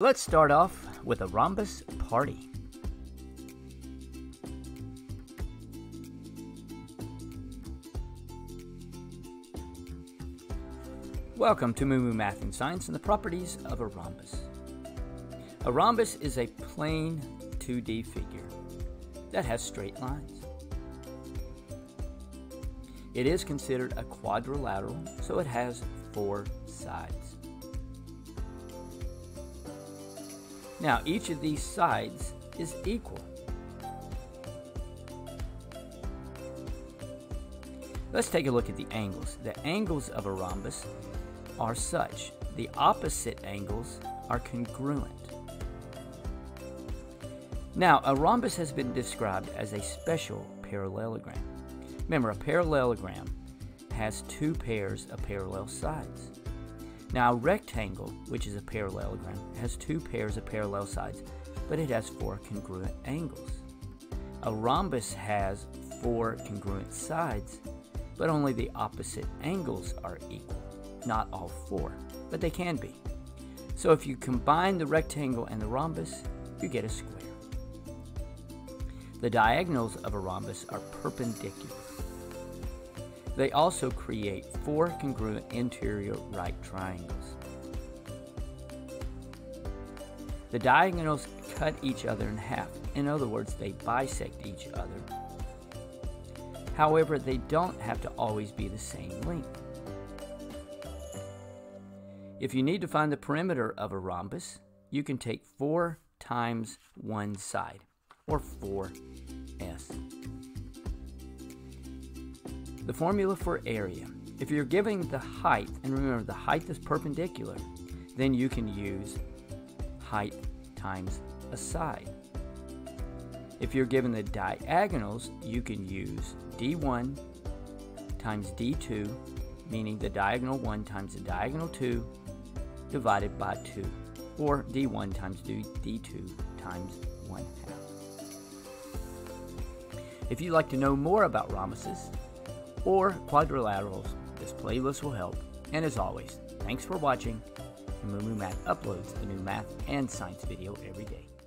Let's start off with a rhombus party. Welcome to MooMooMath and Science and the properties of a rhombus. A rhombus is a plane 2D figure that has straight lines. It is considered a quadrilateral, so it has four sides. Now, each of these sides is equal. Let's take a look at the angles. The angles of a rhombus are such. The opposite angles are congruent. Now, a rhombus has been described as a special parallelogram. Remember, a parallelogram has two pairs of parallel sides. Now, a rectangle, which is a parallelogram, has two pairs of parallel sides, but it has four congruent angles. A rhombus has four congruent sides, but only the opposite angles are equal. Not all four, but they can be. So if you combine the rectangle and the rhombus, you get a square. The diagonals of a rhombus are perpendicular. They also create four congruent interior right triangles. The diagonals cut each other in half. In other words, they bisect each other. However, they don't have to always be the same length. If you need to find the perimeter of a rhombus, you can take 4 times one side, or 4s. The formula for area. If you're giving the height, and remember the height is perpendicular, then you can use height times a side. If you're given the diagonals, you can use d1 times d2, meaning the diagonal 1 times the diagonal 2 divided by 2, or d1 times d2 times 1/2. If you'd like to know more about rhombuses or quadrilaterals, this playlist will help. And as always, thanks for watching. MooMooMath uploads a new math and science video every day.